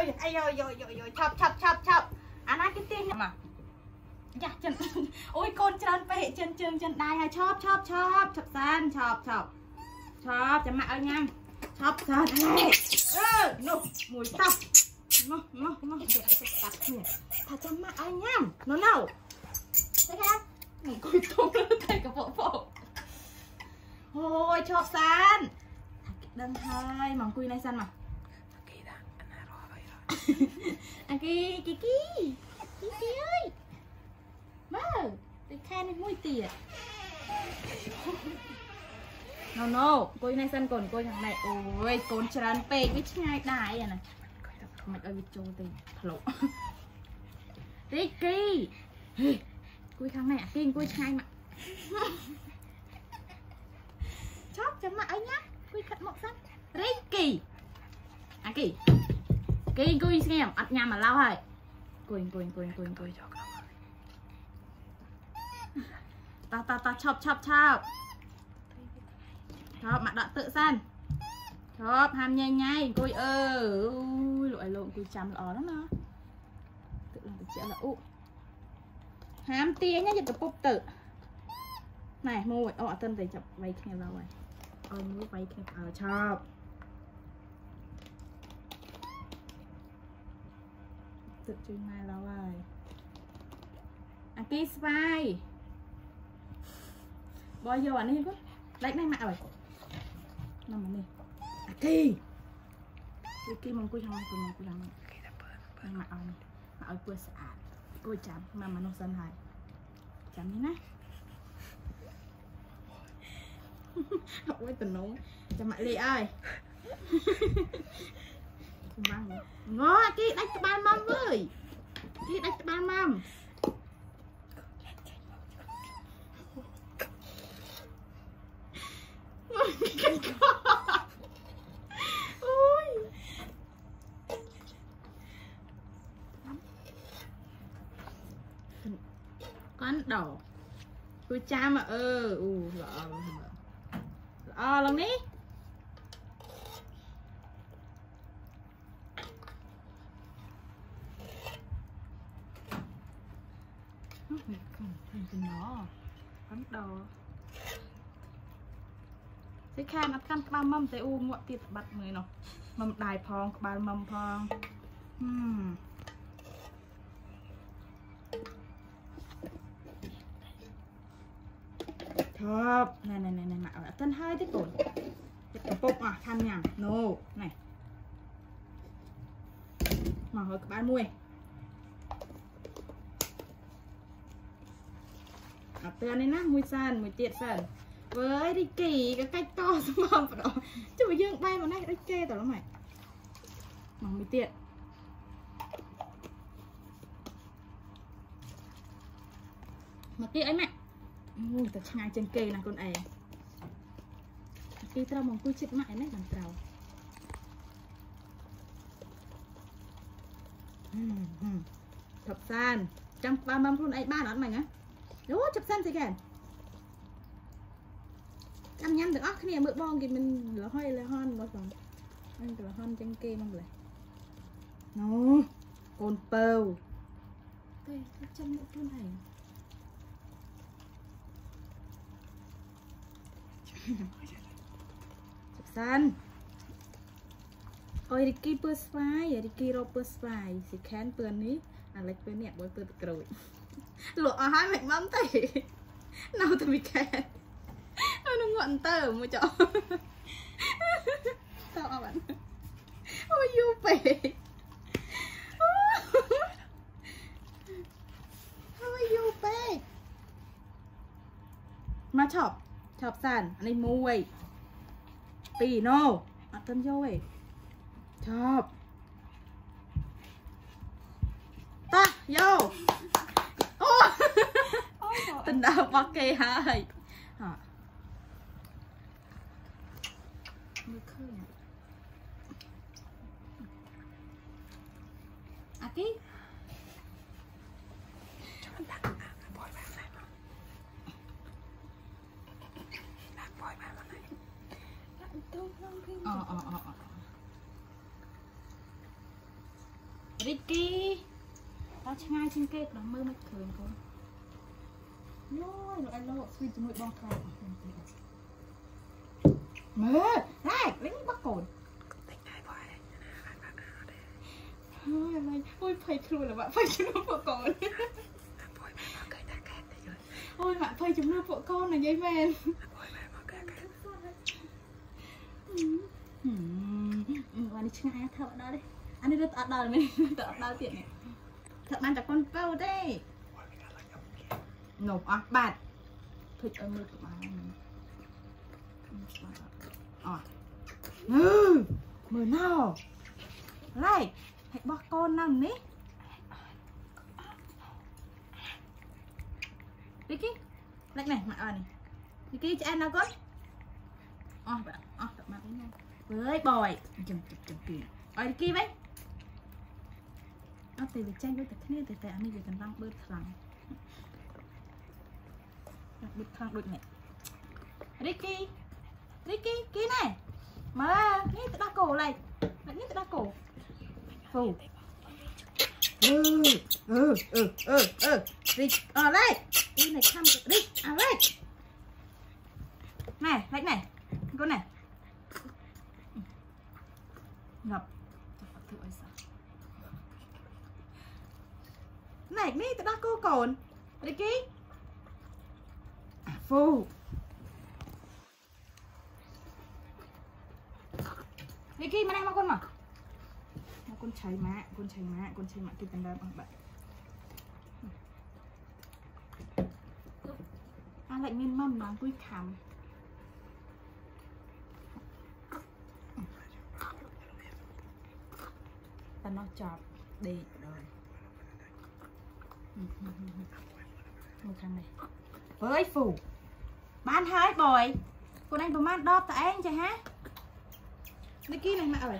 โอ้ยชอบซันดังไทยมองกุยในซันมา อันกี้กี่กี่เอ้ยมาติดแค่ในมุ้ยตีอ่ะโน่โน่กุยในซันก่อนกุยทางไหนโอ้ยโกนชันเปกไม่ใช่ได้อ่ะนะมันกุยทำไมเอาวิจโจตีฮัลโหลริกกี้กุยทางไหนอ่ะ ชอบจะมาเอาเงี้ยคุยขัดหมกซะริกกี้อ่ะกี่กี่กุยเสียมอัดยามมาเล่าให้กุยกุยกุยกุยกุยจอกแล้วตาตาตาชอบชอบชอบชอบมาดักเตะสั้นชอบทำยังไงกุยเออหลุดไอ้หลุดกุยจำหล่อแล้วเนาะเตะหลุดกุยเสียแล้วอู้ห้ามตีเงี้ยจะตะปุบเตะไหนมูดเอาอัดเติมใส่จับไว้แค่เราไว้ เอามูดไว้แค่เอาชอบ สบายบอยหยอดนี่กูไล่แม่มาเอามาเอาเปลือกสะอาดกูจำมามันน้องสันหายจำนี่นะเอาไว้แต่น้องจะมาเลยไอ้บ้างงอกี้ไล่ตะบานมัมเลย Con đỏ. Tôi cha mà. Lọ lắm đi. Con đỏ. Thế khai nó khăn ba mâm tới u muộn tiệt bật người nó. Mâm đài phong, ba mâm phong. Thơp. Này mà ở tân hai tiếp tục. Bốc à, khăn nhàng. No. Này. Mà hồi các bạn mua. Ở tân này ná, mùi sàn, mùi tiệt sàn. Với đi kì, cái cách to xong không phải đó. Chứ mà dương bay vào này, nó chê tao lắm mày. Mà mùi tiệt. Mà tiệt ấy mẹ. แต่ชงายจังเกยนะคนไอ้กีตราบองกูชิดมาไอ้นั่นดังเตาทับซันจังปลามัมพูนไอ้บ้านนั้นไหมเงี้ยโอ้ทับซันสิแกนจำยำถึงอ้อขึ้นเนี่ยมือบ้องกินมันเหลือห้อยเลยห้อนบ้องอันเหลือห้อนจังเกยมั่งเลยโอ้โกนเปลวเฮ้ยจังหมดพูนไอ้ สับซันโอ้ยดิกี้เปิดไฟดิกี้รอเปิดไฟสิแค้นเปื้อนนี้อะไรเปื้อนเนี่ยบอยเปิดกระโดดหล่ออาหารเหม็นมั่มเตะเราทำไมแค้นเอาหนุ่มงอนเตอร์มือจ่อเตาอ่ะมันโอ้ยยูเปย์มาชอบ ชอบซันอันนี้มวยปีโน่ตันโย่เอ้ตันดาวบักเกย์ให้โอ้ตันดาวบักเกย์ Hãy subscribe cho kênh Ghiền Mì Gõ Để không bỏ lỡ ริกกี้เราใช้ง่ายชิ้นเก็บเราเมื่อไม่เขินคนย้อยเราไอ้โลกคือจมูกบองคายเมื่อไรเล่นบักโกนติดใจบ่อยอะไรโอ้ยไฟครัวหรือวะไฟจมูกบักโกนโอ้ยไฟจมูกบักโกนนะยายแมนวันนี้ช่างไอ้เถอะได้อันนี้เราตัดดาวไม่ตัดดาวเปลี่ยนเนี่ยเถอะมันจากคนเป้าได้หนบอ่ะบาดถึงเอามือถือมาอ๋อมือเน่าไรให้บอกโกนนั่นนี่ดิกี้เล็กหน่อยมาอ่อนดิกี้จะแอนนะก้นอ๋อแบบอ๋อแบบมาเป็นไงเฮ้ยบอยจังปีอ๋อดิกี้ไหมเอาแต่ไปแจ้งด้วยแต่ที่นี่แต่อันนี้อยู่กันบ้างเบิดพลังบิดพลังดุดเนี่ยดิกี้กี้ไหนมานี่ตะโกอะไรนี่ตะโกฟูดิอะไรดิไหนข้ามดิอะไรไหนเล็กไหนก้นไหนงับไหนนี่ตะโกก่อนดิกี้ฟูดิกี้มาได้มาคนมาคนใช้มะคนใช้มะกินกันได้บ้างแบบอะไรเงี้ยมั่มน้องกุ้ยคำแต่น้องจอบดีเลยมือข้างนี้เฮ้ยฟูบ้านเฮ้ยบ่อยคนอันประมาณดอตแต่อันใช่ฮะนิกกี้นั่นมาอะไร